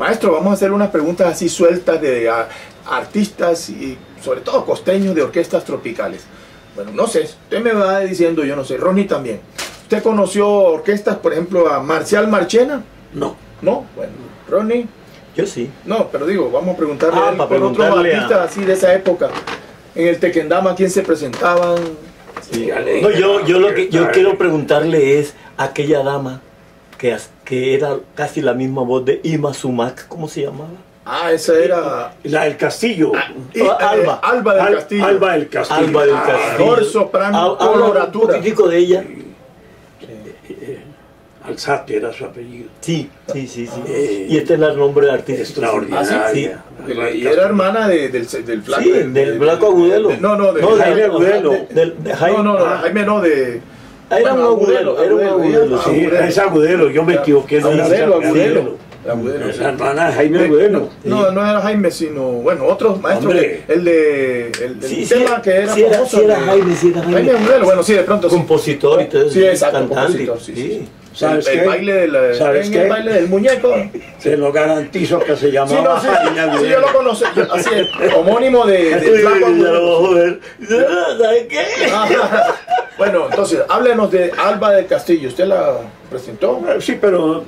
Maestro, vamos a hacer unas preguntas así sueltas de artistas y sobre todo costeños de orquestas tropicales. Bueno, no sé, usted me va diciendo, yo no sé, Ronnie también. ¿Usted conoció orquestas, por ejemplo, a Marcial Marchena? No. ¿No? Bueno, Ronnie. Yo sí. No, pero digo, vamos a preguntarle a él, por otros artistas así de esa época. En el Tequendama, ¿quién se presentaban? Sí. No, yo quiero preguntarle es a aquella dama que era casi la misma voz de Ima Sumac, ¿cómo se llamaba? Ah, esa era... La del Castillo. Alba del Castillo. Alba del Castillo. Alba del Castillo. Soprano, coloratura. Un poquitico de ella. Alzate era su apellido. Sí, sí, sí, sí. Y este era el nombre de artista extraordinaria. Ah, sí, sí. Y era hermana del Flaco. Sí, del Blanco Agudelo. No, no, de Jaime Agudelo. No, no, Jaime no, de... Era un Agudelo, Sí, es Agudelo, yo me equivoqué. La hermana de Jaime Agudelo. No, no era Jaime, sino, bueno, otros maestros. El de... El tema que era famoso. Sí, era Jaime, Jaime Agudelo, bueno, sí, de pronto sí. Compositor y todo eso. Sí, exacto, compositor, sí. ¿Sabes qué? El baile del muñeco. Se lo garantizo que se llamaba. Sí, no, sí, yo lo conocí. Así es, homónimo de ¿sabes qué? Bueno, entonces, háblenos de Alba del Castillo. ¿Usted la presentó? Sí, pero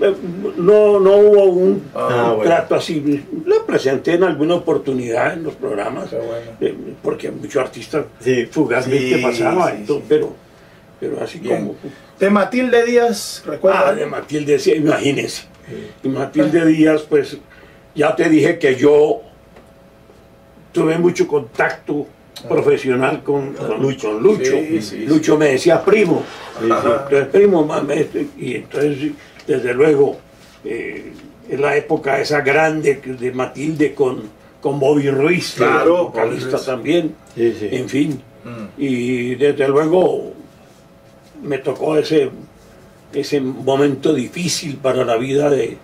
no hubo un trato así. La presenté en alguna oportunidad en los programas. Porque muchos artistas fugazmente pasaban. Pero así como... De Matilde Díaz, ¿recuerdas? Ah, de Matilde Díaz, imagínense. Y Matilde Díaz, pues, ya te dije que yo tuve mucho contacto profesional con Lucho. Lucho me decía primo. Entonces, primo, y entonces, desde luego, en la época esa grande de Matilde con Bobby Ruiz, claro, vocalista también, en fin. Y desde luego... me tocó ese momento difícil para la vida de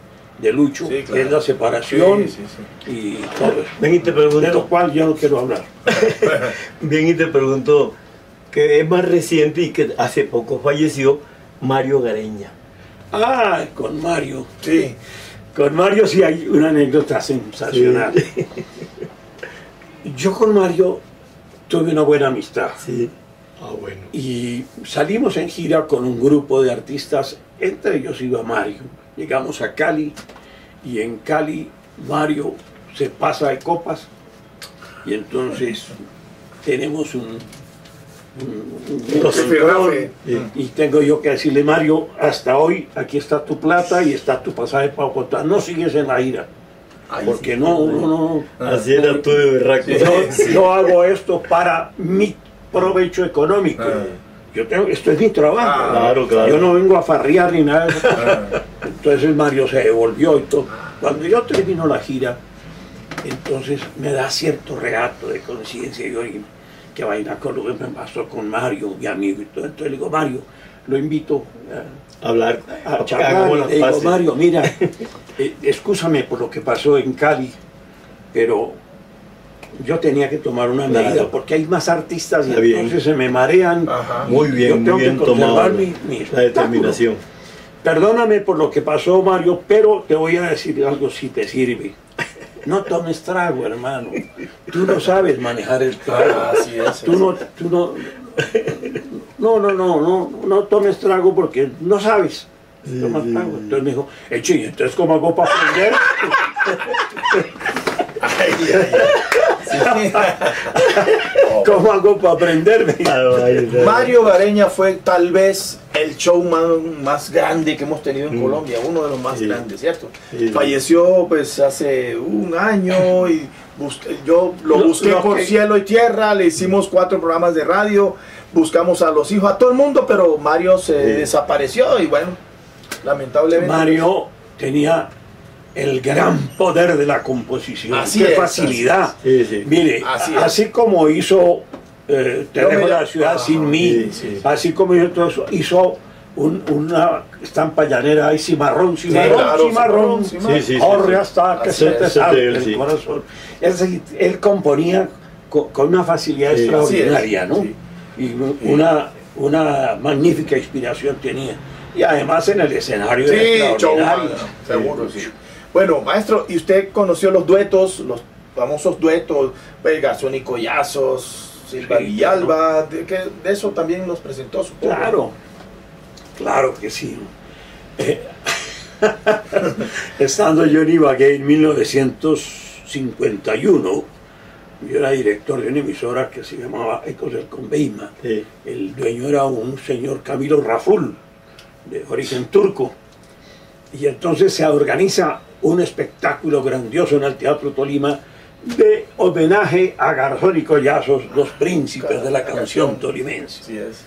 Lucho, sí, claro, que es la separación y todo eso. Bien, y te pregunto, de lo cual yo no quiero hablar. Bien, y te pregunto, que es más reciente y que hace poco falleció Mario Gareña. Ah, con Mario, sí. Con Mario sí hay una anécdota sensacional. Sí. Yo con Mario tuve una buena amistad. Sí. Ah, bueno. Y salimos en gira con un grupo de artistas, entre ellos iba Mario. Llegamos a Cali y en Cali Mario se pasa de copas y entonces tenemos un y tengo yo que decirle, Mario, hasta hoy aquí está tu plata y está tu pasaje para Bogotá, no sigues en la gira. Ay, porque sí, no. Así era tú de berraco. Yo hago esto para mi provecho económico. Yo tengo, esto es mi trabajo. Claro. Yo no vengo a farrear ni nada. Entonces Mario se devolvió y todo. Cuando yo termino la gira, entonces me da cierto regato de conciencia. Yo digo, que vaina con lo que me pasó con Mario, mi amigo y todo. Entonces le digo, Mario, lo invito a hablar, a charlar. Le digo, Mario, mira, excúsame por lo que pasó en Cali, pero... yo tenía que tomar una medida, porque hay más artistas y entonces se me marean. Muy bien, yo tengo que conservar mi determinación. Perdóname por lo que pasó, Mario, pero te voy a decir algo si te sirve. No tomes trago, hermano. Tú no sabes manejar el trago. No tomes trago porque no sabes. Tomas trago. Entonces me dijo, y entonces ¿cómo hago para aprender? ¿Cómo hago para aprenderme? Mario Gareña fue tal vez el showman más grande que hemos tenido en Colombia, uno de los más grandes, ¿cierto? Falleció pues hace un año y yo lo busqué por cielo y tierra, le hicimos 4 programas de radio, buscamos a los hijos, a todo el mundo, pero Mario se desapareció y bueno, lamentablemente. Mario tenía... el gran poder de la composición. Así qué es, facilidad. Mire, así como hizo Te dejo la ciudad sin mí, así como hizo una estampa llanera, hay cimarrón, corre hasta que se te salte el corazón. Es decir, él componía con una facilidad extraordinaria, ¿no? Y una magnífica inspiración tenía. Y además en el escenario era extraordinario. Seguro, Bueno, maestro, ¿y usted conoció los duetos, los famosos duetos, pues, Garzón y Collazos, Silva Villalba? ¿No? De eso también nos presentó, supongo. Claro, claro que sí. Estando yo en Ibagué en 1951, yo era director de una emisora que se llamaba Ecos del Conveima. Sí. El dueño era un señor Camilo Raful, de origen turco. Y entonces se organiza un espectáculo grandioso en el Teatro Tolima de homenaje a Garzón y Collazos, los príncipes de la canción tolimense. Sí es.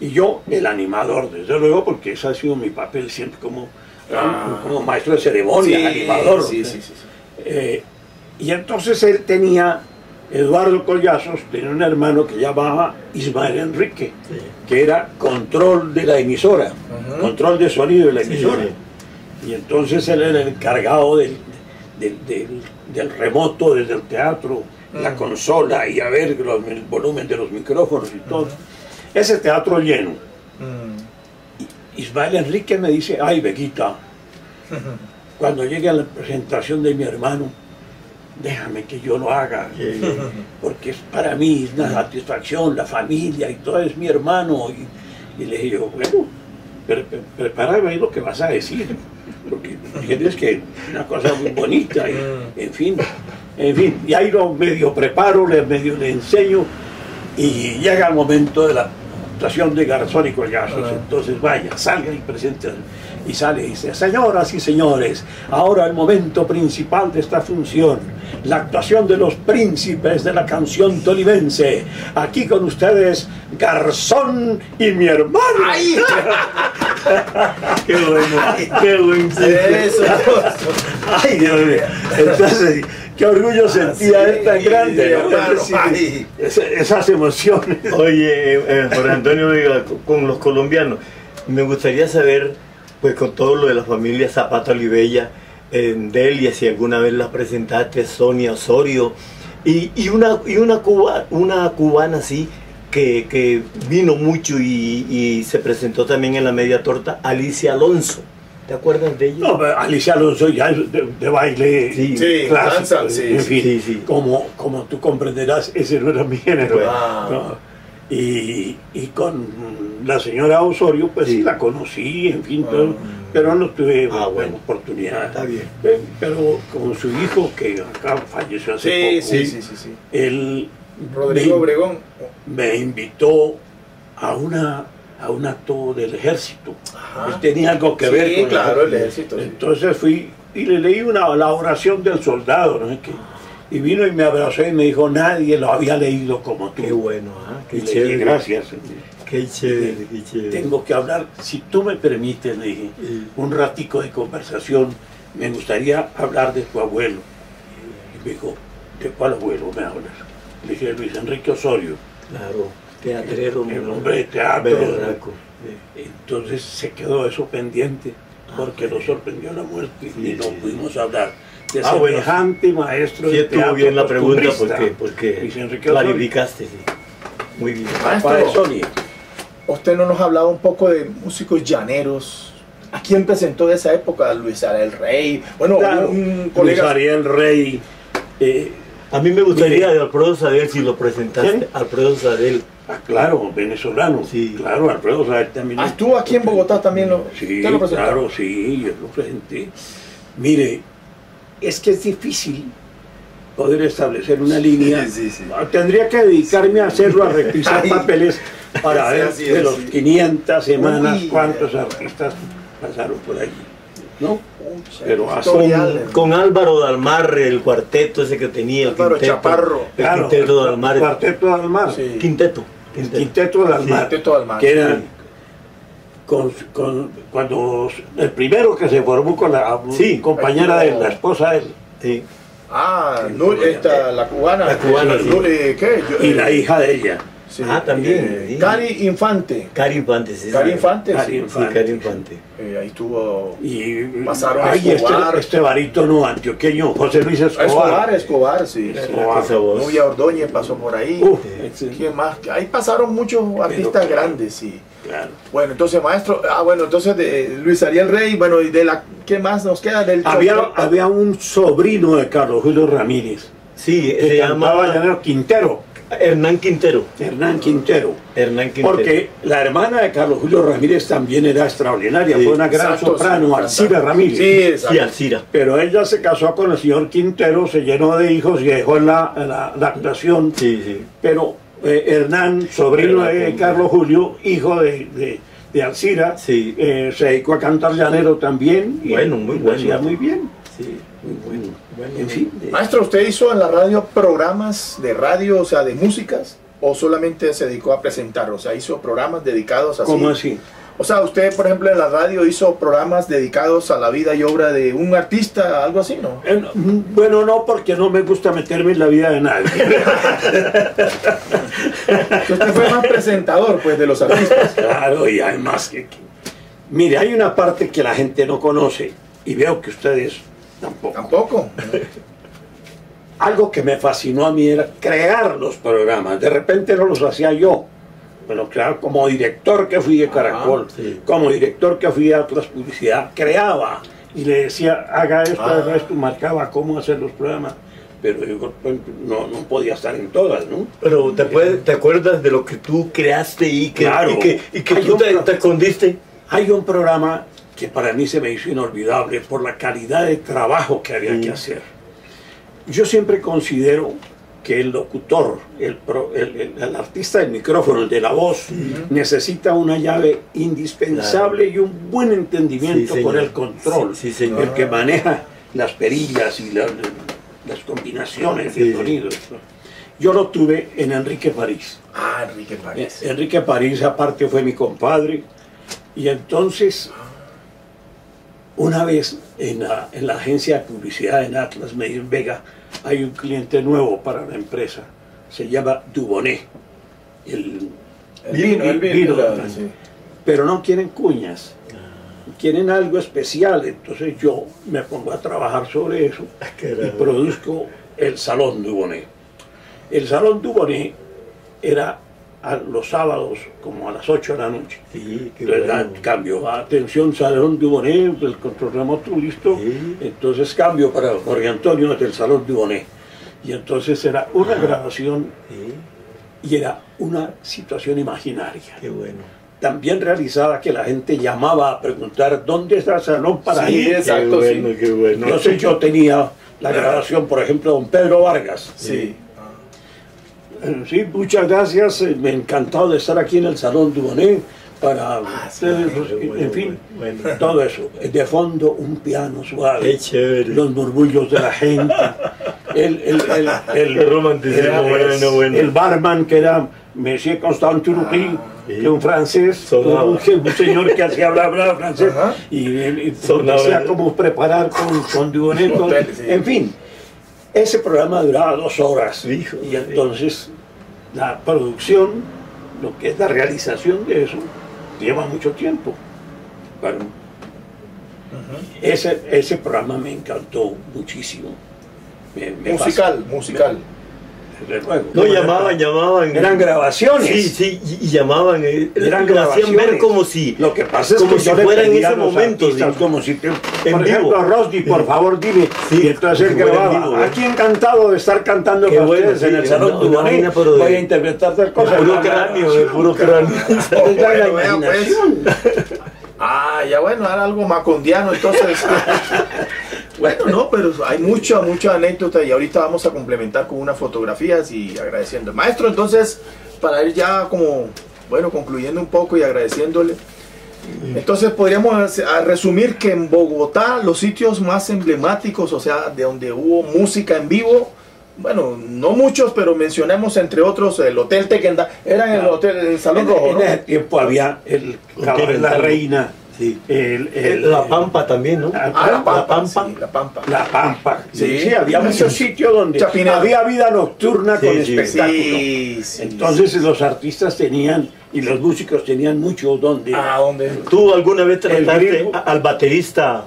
Y yo, el animador, desde luego, porque ese ha sido mi papel siempre como, como maestro de ceremonia, sí, animador. Sí, sí, sí, sí. Y entonces él tenía, Eduardo Collazos, tenía un hermano que llamaba Ismael Enrique, sí, que era control de la emisora, control de sonido de la emisora. Sí, sí. Y entonces él era el encargado del remoto desde el teatro, la consola y a ver el volumen de los micrófonos y todo. Ese teatro lleno. Ismael Enrique me dice, ay, Veguita, cuando llegue a la presentación de mi hermano, déjame que yo lo haga, porque es para mí es una satisfacción, la familia y todo, es mi hermano. Y le dije yo, bueno, prepárame ahí lo que vas a decir, porque tienes que una cosa muy bonita, y, en fin, y ahí lo medio preparo, medio le enseño, y llega el momento de la actuación de Garzón y Collazos. Entonces vaya, salga y presente, y sale y dice, señoras y señores, ahora el momento principal de esta función, la actuación de los príncipes de la canción tolimense, aquí con ustedes, Garzón y mi hermano. ¡Ay! ¡Qué bueno! ¡Qué buen eso! ¡Ay, Dios mío! Entonces, qué orgullo sentía él tan grande. Esas emociones. Oye, Jorge Antonio Vega, con los colombianos, me gustaría saber, pues con todo lo de la familia Zapata Olivella, Delia, si alguna vez la presentaste, Sonia Osorio, y una cubana así, que vino mucho y se presentó también en la media torta, Alicia Alonso. ¿Te acuerdas de ella? No, Alicia Alonso ya es de baile, sí, clásico, danza, sí, en fin, sí, sí. Como tú comprenderás, ese no era mi género. Wow. ¿No? Y con la señora Osorio, pues sí, la conocí, en fin, pero no tuve oportunidad. Está bien. Pero con su hijo, que acá falleció hace poco, él, Rodrigo Obregón, me invitó a un acto del ejército. Él tenía algo que ver con el ejército. Entonces fui y le leí la oración del soldado, ¿no? Y vino y me abrazó y me dijo, nadie lo había leído como tú. Qué bueno, qué chévere. Dije, gracias. Qué chévere, qué chévere. Tengo que hablar, si tú me permites, le dije, un ratico de conversación, me gustaría hablar de tu abuelo. Y me dijo, ¿de cuál abuelo me hablas? Le dije, Luis Enrique Osorio. Claro, teatrero. El hombre de teatro. Entonces se quedó eso pendiente, porque lo sorprendió la muerte y no pudimos hablar. De semejante maestro de teatro. Estuvo bien la pregunta porque clarificaste. Sí. Muy bien. Maestro, usted no nos ha hablado un poco de músicos llaneros. ¿A quién presentó de esa época? Luis Ariel Rey. Bueno, claro, un colega. Luis Ariel Rey. A mí me gustaría de Alfredo Sadel, si lo presentaste. ¿Quién? Alfredo Sadel. Ah, claro, venezolano. Sí. Claro, Alfredo Sadel también. Ah, estuvo aquí en Bogotá también. Sí, lo presentó. Claro, sí, yo lo presenté. Mire, es que es difícil poder establecer una línea. Tendría que dedicarme a hacerlo, a repisar papeles para ver de los 500 semanas cuántos artistas pasaron por allí, ¿no? Pero con Álvaro Dalmar, el cuarteto ese que tenía, el Álvaro quinteto, Chaparro, el quinteto Dalmar, quinteto Dalmar, que era cuando el primero que se formó con la compañera de la esposa de él, la cubana, y la hija de ella, también, Cari Infante. Cari Infante. Ahí estuvo. Y pasaron este barítono antioqueño, José Luis Escobar. Escobar. Nubia Ordóñez pasó por ahí. ¿Quién más? Ahí pasaron muchos artistas grandes, Bueno, entonces, maestro, entonces de Luis Ariel Rey, bueno, y de la ¿Qué más nos queda del chofer? Había un sobrino de Carlos Julio Ramírez. Sí, se llamaba Hernán Quintero. Hernán Quintero. Hernán Quintero. Hernán Quintero. Porque la hermana de Carlos Julio Ramírez también era extraordinaria. Sí, fue una gran soprano, Alcira Ramírez. Sí, exacto. Alcira. Pero ella se casó con el señor Quintero, se llenó de hijos y dejó la actuación. Sí, sí. Pero Hernán, sobrino de Carlos Julio, hijo de Alcira, sí. Se dedicó a cantar llanero también. Bueno, muy bueno. Hacía muy bien. Sí. Bueno, en fin, maestro, ¿usted hizo en la radio programas de radio, o sea, de músicas? ¿O solamente se dedicó a presentar? O sea, ¿hizo programas dedicados a...? ¿Cómo así? O sea, usted, por ejemplo, en la radio hizo programas dedicados a la vida y obra de un artista, algo así, ¿no? Bueno, no, porque no me gusta meterme en la vida de nadie. Usted fue más presentador, pues, de los artistas. Claro, y además que... Mire, hay una parte que la gente no conoce, y veo que ustedes... Tampoco. Algo que me fascinó a mí era crear los programas. De repente no los hacía yo. Bueno, claro, como director que fui de Caracol, sí. Como director que fui a otras publicidades, creaba. Y le decía, haga esto, haga esto, marcaba cómo hacer los programas. Pero yo no podía estar en todas, ¿no? Pero ¿te acuerdas de lo que tú creaste y que, claro, y que tú te escondiste? Hay un programa que para mí se me hizo inolvidable por la calidad de trabajo que había que hacer. Yo siempre considero que el locutor, el artista del micrófono, el de la voz, necesita una llave indispensable, claro, y un buen entendimiento con el control, señor. El que maneja las perillas y las combinaciones de sonidos. Yo lo tuve en Enrique París. Ah, Enrique París. Enrique París, aparte, fue mi compadre, y entonces... Una vez en la agencia de publicidad en Atlas, me dijo, Vega, hay un cliente nuevo para la empresa, se llama Dubonet, el vino claro, sí. Pero no quieren cuñas, quieren algo especial, entonces yo me pongo a trabajar sobre eso y produzco el Salón Dubonet. El Salón Dubonet era los sábados como a las 8 de la noche. Sí, entonces, bueno, cambio, atención, Salón Dubonet, el control remoto, listo. Sí. Entonces cambio para Jorge Antonio del Salón Dubonet. Y entonces era una grabación, sí, y era una situación imaginaria. Qué bueno. También realizada, que la gente llamaba a preguntar dónde está el salón para ir. Sí, exacto. Qué bueno, sí. Qué bueno. Entonces yo tenía la grabación, por ejemplo, de don Pedro Vargas. Sí. Sí, muchas gracias, me ha encantado de estar aquí en el Salón Dubonet para ustedes, en fin, bueno, todo eso. De fondo, un piano suave, los murmullos de la gente, el romanticismo, bueno. El barman, que era Monsieur Constant Urruti, que un francés, un señor que hacía hablar francés, y decía cómo preparar con Dubonet, en fin. Ese programa duraba 2 horas, hijo, y entonces la producción, lo que es la realización de eso, lleva mucho tiempo. Bueno, ese programa me encantó muchísimo. Musical. No, llamaban. Eran grabaciones. Sí, y llamaban. Eran grabaciones. Ver como si... Lo que pasa es como que si fuera en ese momento. Como si... Por ejemplo, Rosdi, por favor, dime. Sí, y entonces él grababa. Vivo, aquí encantado de estar cantando con ustedes en el Salón Dubonet. Voy a interpretar tal cosa. De puro cráneo. La imaginación. Ya bueno, era algo macondiano, entonces... Bueno, no, pero hay mucha anécdota, y ahorita vamos a complementar con unas fotografías y agradeciendo. Maestro, entonces, para ir ya como, bueno, concluyendo un poco y agradeciéndole, entonces podríamos resumir que en Bogotá los sitios más emblemáticos, o sea, de donde hubo música en vivo, bueno, no muchos, pero mencionemos entre otros el Hotel Tequendá, era el hotel, el Salón Rojo, ¿no? En ese tiempo había el Cabaret La Reina. Sí. La Pampa también, ¿no? La Pampa. Sí, había muchos sitios donde había vida nocturna con espectáculo. Sí. Entonces los artistas tenían y los músicos tenían mucho donde. ¿Tú alguna vez trataste al baterista?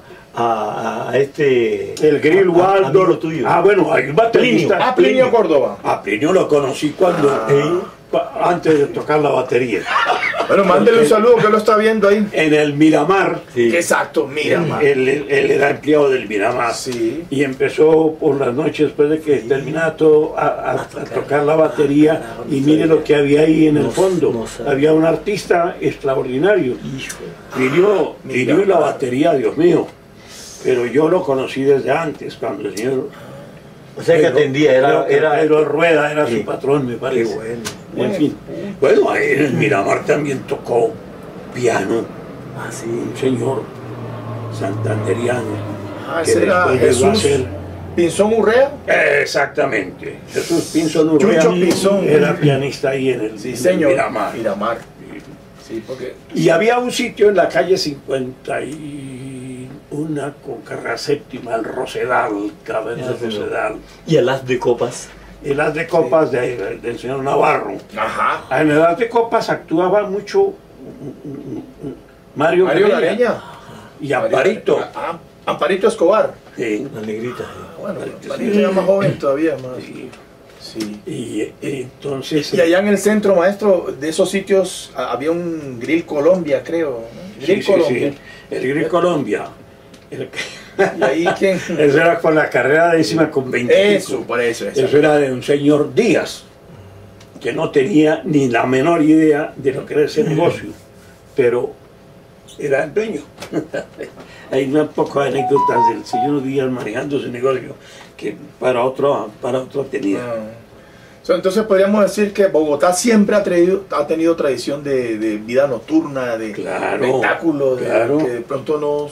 El Grill Waldo, lo tuyo. Bueno, hay un baterista. Plinio Córdoba. A Plinio lo conocí cuando antes de tocar la batería. Bueno, mándele un saludo que lo está viendo ahí. En el Miramar. Sí. Exacto, Miramar. Él era empleado del Miramar. Sí. Y empezó por las noches, después de que terminaba todo, a tocar la batería. Y mire lo que había ahí en el fondo. Había un artista extraordinario. Dirigió la batería, Dios mío. Pero yo lo conocí desde antes, cuando el señor... O sea, Pedro, que atendía, era Rueda, era su patrón, me parece. Bueno. En fin. Bueno, ahí en el Miramar también tocó piano. Ah, sí. Un señor santanderiano. Ah, que después llegó a ser... ¿Pinzón Urrea? Exactamente. Jesús Pinzón Urrea. Chucho Pinzón. Era pianista ahí en el, Miramar. Miramar. Sí, porque... Y había un sitio en la calle 50 y... una con Carrera Séptima, el Rosedal, Cabernet Rosedal. Y el As de Copas. El As de Copas del señor Navarro. Ajá. En el As de Copas actuaba mucho Mario Gareña y Amparito. Amparito Escobar. Sí. La negrita. Bueno, Amparito era más joven todavía. Sí. Entonces, y allá en el centro, maestro, de esos sitios había un Grill Colombia, creo. Grill Colombia. El Grill Colombia. ¿Y ahí quién? Eso era con la carrera décima con 20. Eso, por eso. Eso era de un señor Díaz, que no tenía ni la menor idea de lo que era ese negocio, pero era el dueño. Hay unas pocas anécdotas del señor Díaz manejando su negocio que para otro tenía. Entonces podríamos decir que Bogotá siempre ha tenido tradición de vida nocturna, de espectáculos, que de pronto no,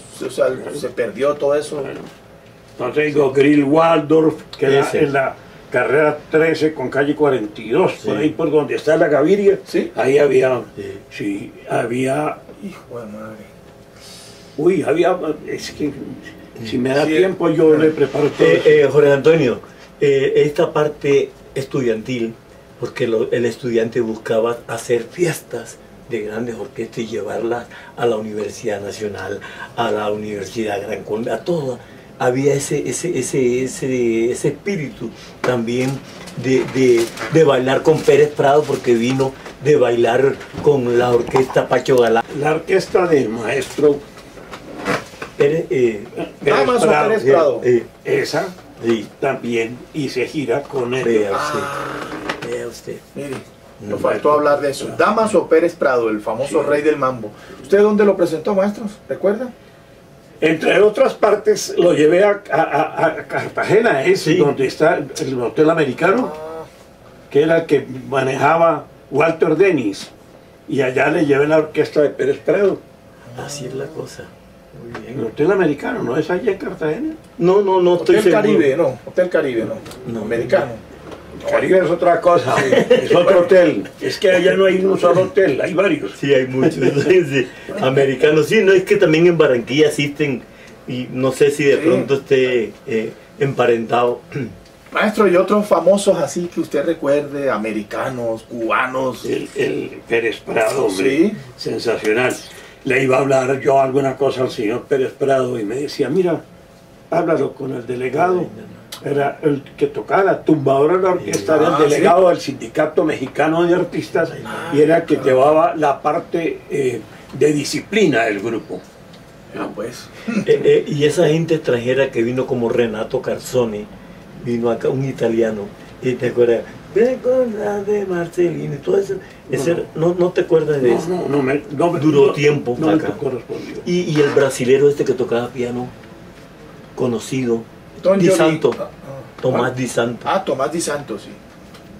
se perdió todo eso. Entonces digo, Grill Waldorf, que era en la carrera 13 con calle 42, por ahí por donde está la Gaviria, ahí había, hijo de madre. Uy, había, es que si me da tiempo yo le preparo todo. Jorge Antonio, esta parte estudiantil, porque el estudiante buscaba hacer fiestas de grandes orquestas y llevarlas a la Universidad Nacional, a la Universidad Gran Colombia, a todas. Había ese espíritu también de bailar con Pérez Prado, porque vino de bailar con la orquesta Pacho Galán. La orquesta del maestro Pérez Prado. Esa. Sí, también, y se gira con él. Vea usted. Mire, nos faltó hablar de eso. Dámaso Pérez Prado, el famoso rey del mambo. ¿Usted dónde lo presentó, maestros? ¿Recuerda? Entre otras partes, lo llevé a Cartagena, donde está el Hotel Americano, que era el que manejaba Walter Dennis. Y allá le llevé la orquesta de Pérez Prado. Así es la cosa. Muy bien. El Hotel Americano, ¿no es allá en Cartagena? No, no, no estoy seguro. Hotel Caribe, no. Americano. No, Caribe es otra cosa, es otro hotel. Es que allá no hay un solo hotel, hay varios. Sí, hay muchos. Americanos, sí, no, es que también en Barranquilla asisten, y no sé si de pronto esté emparentado. Maestro, ¿y otros famosos así que usted recuerde? Americanos, cubanos. El Pérez Prado, hombre, sensacional. Le iba a hablar yo alguna cosa al señor Pérez Prado y me decía, mira, háblalo con el delegado. Era el que tocaba la tumbadora de la orquesta, era el delegado del Sindicato Mexicano de Artistas y era el que llevaba la parte de disciplina del grupo. Ah, pues. Y esa gente extranjera que vino como Renato Carzoni, vino acá un italiano, y te acuerdas, de Marcelino y todo eso. No te acuerdas de eso. No, duró tiempo. No acá. Y el brasilero este que tocaba piano, conocido, Di Santo. Tomás Di Santo. Ah, Tomás Di Santo, sí.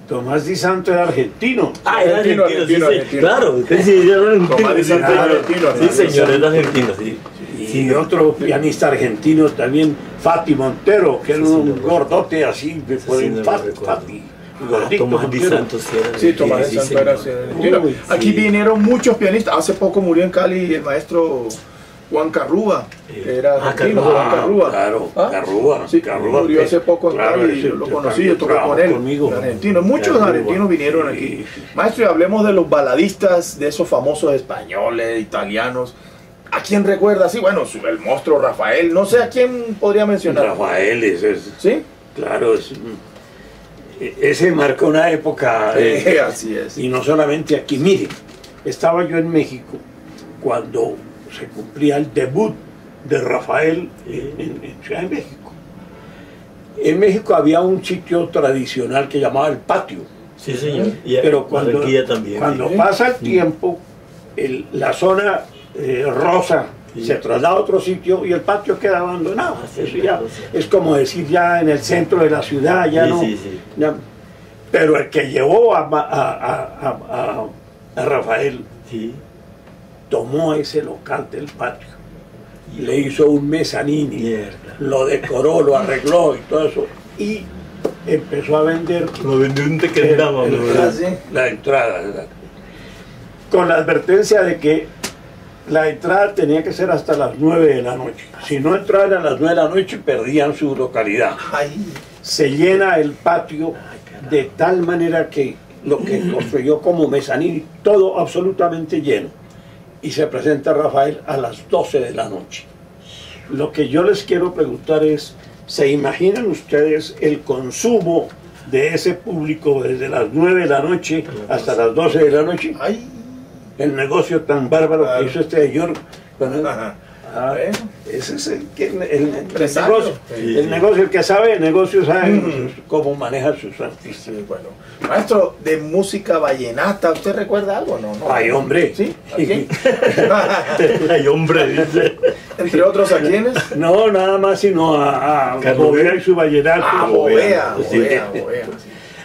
Tomás Di Santo era argentino. Ah, era argentino. Claro, usted sí era argentino. Tomás Di Santo era argentino. Sí, señor, era argentino, sí. Y otro pianista argentino también, Fati Montero, que era un gordote así, de por el Fati. Tomás Di Santo era argentino. Aquí vinieron muchos pianistas. Hace poco murió en Cali el maestro Juan Carrúa, que era argentino. Juan Carrúa. Claro, Carrúa murió hace poco en Cali, lo conocí, yo tocó con él. Muchos argentinos vinieron aquí. Maestro, y hablemos de los baladistas, de esos famosos españoles, italianos. ¿A quién recuerda? Sí, bueno, el monstruo Rafael, no sé a quién podría mencionar. Rafael es ¿sí? Claro, ese marcó una época. Así es. Y no solamente aquí, mire, Estaba yo en México cuando se cumplía el debut de Rafael en Ciudad de México. En México había un sitio tradicional que llamaba El Patio. Sí, señor. Y pero cuando, también, cuando pasa el tiempo, la zona rosa se traslada a otro sitio y El Patio queda abandonado. Eso ya, es como decir ya en el centro de la ciudad, ya no. Ya, pero el que llevó a Rafael tomó ese local del Patio, le hizo un mezanini, lo decoró, lo arregló y todo eso, y empezó a vender. Lo vendió un tequendama, la entrada, ¿verdad? Con la advertencia de que la entrada tenía que ser hasta las 9 de la noche. Si no entraban a las 9 de la noche, perdían su localidad. Se llena el patio de tal manera que lo que construyó como mezanín, todo absolutamente lleno. Y se presenta Rafael a las 12 de la noche. Lo que yo les quiero preguntar es, ¿se imaginan ustedes el consumo de ese público desde las 9 de la noche hasta las 12 de la noche? El negocio tan bárbaro que hizo este señor. Ese es el negocio, el que sabe el negocio sabe cómo maneja sus artistas. Bueno, maestro de música vallenata, ¿usted recuerda algo? No. Ay, hombre. ¿Sí? Ay, hombre. ¿Entre otros a quiénes? No, nada más sino a Bovea y su vallenato. Bovea.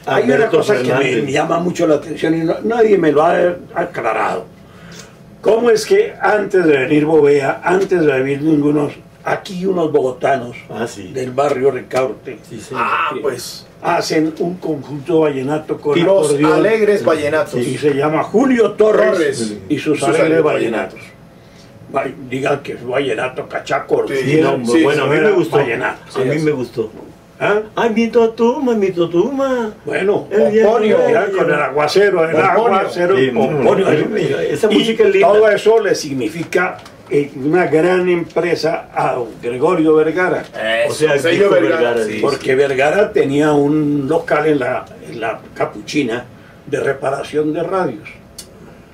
Hay una cosa que me llama mucho la atención y nadie me lo ha aclarado. ¿Cómo es que antes de venir Bovea, antes de venir ningunos, aquí unos bogotanos del barrio Ricaurte pues hacen un conjunto vallenato con los alegres vallenatos? Y se llama Julio Torres y sus alegres vallenatos. Digan que es vallenato cachaco. Bueno, a mí me gustó. A mí me gustó. Ay, mi totuma, mi totuma. Bueno, Pomponio, con el aguacero, Pomponio. Esa música es linda. Todo eso le significa una gran empresa a Gregorio Vergara. Vergara porque Vergara tenía un local en la Capuchina de reparación de radios.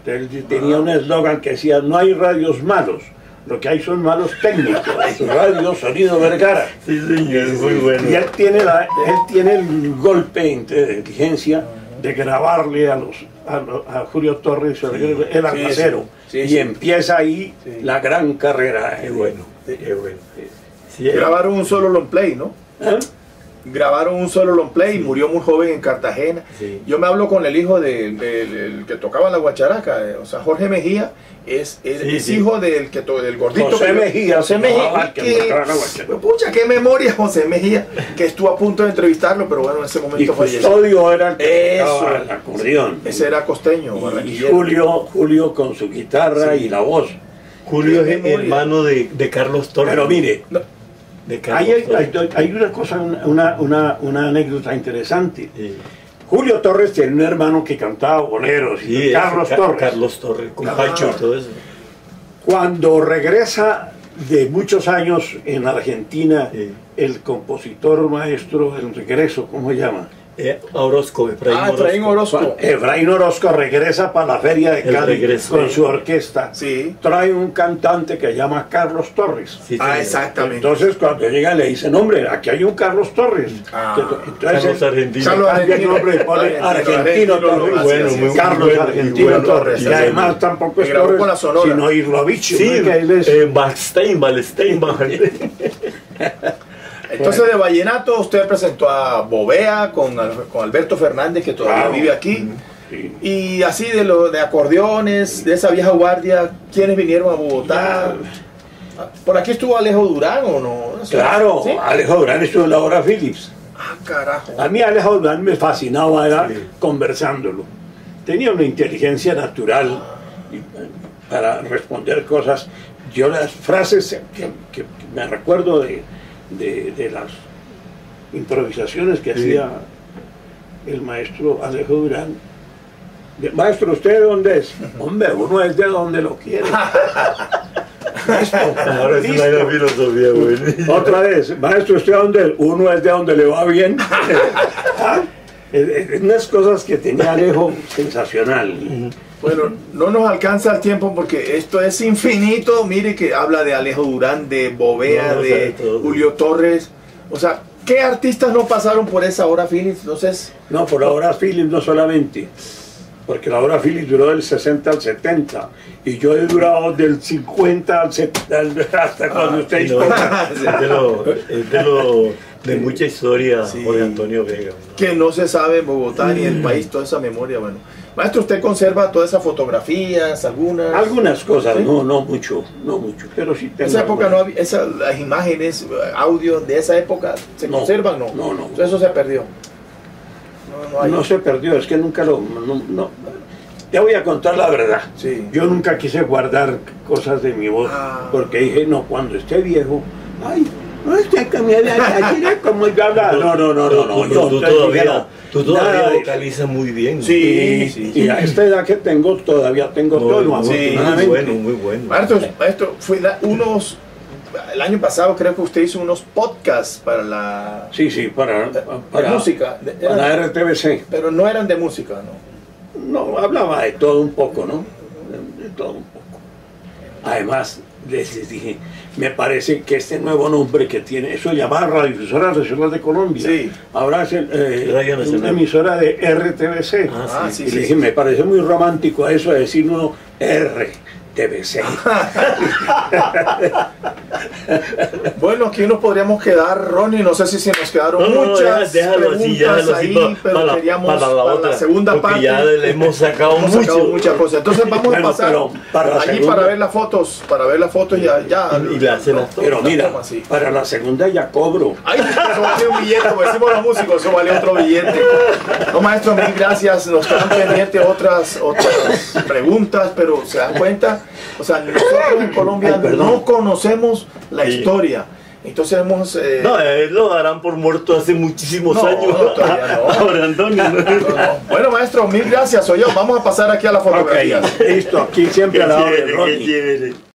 Entonces, tenía un eslogan que decía: no hay radios malos. Lo que hay son malos técnicos. Radio Sonido Vergara. Sí, señor, muy bueno. Y él tiene el golpe de inteligencia de grabarle a Julio Torres el albacero. Y empieza ahí la gran carrera. Grabaron un solo long play, ¿no? Grabaron un solo long play y murió muy joven en Cartagena. Yo me hablo con el hijo del que tocaba la guacharaca, o sea, Jorge Mejía es hijo del gordito José Mejía pucha, qué memoria José Mejía, que estuvo a punto de entrevistarlo, pero bueno, en ese momento falleció. Custodio era el que tocaba el acordeón, ese era costeño, y Julio con su guitarra y la voz. Julio es hermano de Carlos Torres. Pero mire, hay una cosa, una anécdota interesante. Julio Torres tenía un hermano que cantaba boleros, Carlos Torres, con Pacho y todo eso. Cuando regresa de muchos años en Argentina, el compositor maestro, el regreso, ¿cómo se llama? Orozco, Ebrahim Orozco regresa para la feria de Cali con su orquesta. Trae un cantante que se llama Carlos Torres. Exactamente. Entonces cuando llega le dicen: hombre, aquí hay un Carlos Torres. Entonces cambia el nombre y pone Argentino Torres. Carlos Argentino Torres. Y además tampoco es Torres, sino Irlovicho. Entonces, de vallenato, usted presentó a Bovea con Alberto Fernández, que todavía vive aquí. Y así de acordeones, de esa vieja guardia, ¿quiénes vinieron a Bogotá? ¿Por aquí estuvo Alejo Durán o no? Claro, Alejo Durán estuvo en La Hora Philips. A mí Alejo Durán me fascinaba, era conversándolo. Tenía una inteligencia natural para responder cosas. Yo las frases que me recuerdo de las improvisaciones que hacía el maestro Alejo Durán. Maestro, ¿usted de dónde es? Hombre, uno es de donde lo quiere. Ahora es una filosofía buenísima. Otra vez, maestro, ¿usted de dónde es? Uno es de donde le va bien. Unas cosas que tenía Alejo sensacional. Bueno, no nos alcanza el tiempo porque esto es infinito. Mire que habla de Alejo Durán, de Bovea, de Julio Torres. O sea, ¿qué artistas no pasaron por esa Hora Philips? Entonces, no, por la Hora Philips no solamente, porque la Hora Philips duró del 60 al 70 y yo he durado del 50 al 70 hasta cuando usted disponga. De mucha historia, sí, Jorge Antonio Vega, ¿no? Que no se sabe en Bogotá ni el país, toda esa memoria. Bueno, maestro, ¿usted conserva todas esas fotografías, algunas? Algunas cosas, ¿sí? No mucho, pero sí tengo. ¿Esa época no había, las imágenes, audios de esa época, se conservan? No. Entonces eso se perdió. No se perdió, es que nunca lo... Te voy a contar la verdad. Sí. Yo nunca quise guardar cosas de mi voz, porque dije, no, cuando esté viejo, no estoy que me había como yo hablaba. No. Tú todavía vocalizas muy bien. Sí. Y a esta edad que tengo, todavía tengo tono. Sí, muy bueno. Maestro, fue unos... El año pasado creo que usted hizo unos podcasts para la... Sí, para música. Para la RTVC. Pero no eran de música, ¿no? No, hablaba de todo un poco, ¿no? De todo un poco. Además, les dije, me parece que este nuevo nombre que tiene, eso llamaba Radiodifusora Nacional de Colombia. Sí. Ahora es una emisora de RTVC. Sí. Y les dije, me parece muy romántico eso de decir uno RTVC. Bueno, aquí nos podríamos quedar, Ronnie, no sé si nos quedaron muchas preguntas así, pero queríamos para la segunda parte. Ya le hemos sacado muchas cosas. Entonces vamos a pasar allí para ver las fotos y le hacen las tomas. Pero mira, para la segunda ya cobro. Eso vale un billete, como decimos los músicos, eso vale otro billete. No, maestro, mil gracias. Nos quedan pendientes otras preguntas, pero se dan cuenta, o sea, nosotros en Colombia no conocemos la historia. Entonces hemos... lo darán por muerto hace muchísimos años. Bueno, maestro, mil gracias. Vamos a pasar aquí a la fotografía. Listo, aquí siempre a la hora.